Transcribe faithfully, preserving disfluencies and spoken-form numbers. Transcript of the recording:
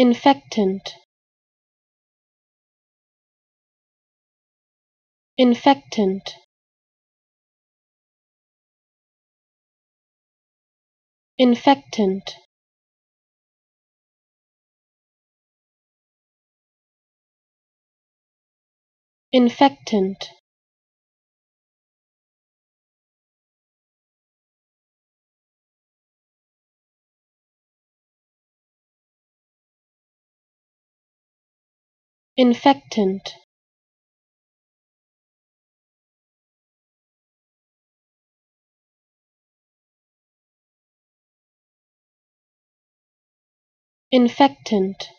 Infectant. Infectant. Infectant. Infectant. Infectant. Infectant.